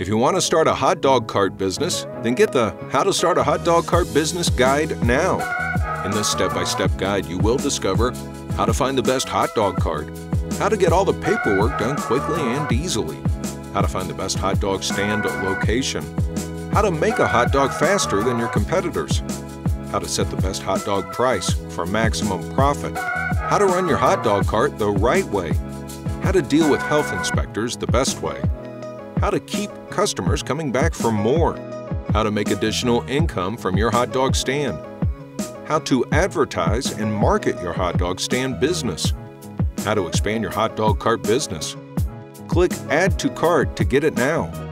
If you want to start a hot dog cart business, then get the How to Start a Hot Dog Cart Business guide now. In this step-by-step guide, you will discover how to find the best hot dog cart, how to get all the paperwork done quickly and easily, how to find the best hot dog stand location, how to make a hot dog faster than your competitors, how to set the best hot dog price for maximum profit, how to run your hot dog cart the right way, how to deal with health inspectors the best way, how to keep customers coming back for more, how to make additional income from your hot dog stand, how to advertise and market your hot dog stand business, how to expand your hot dog cart business. Click Add to Cart to get it now.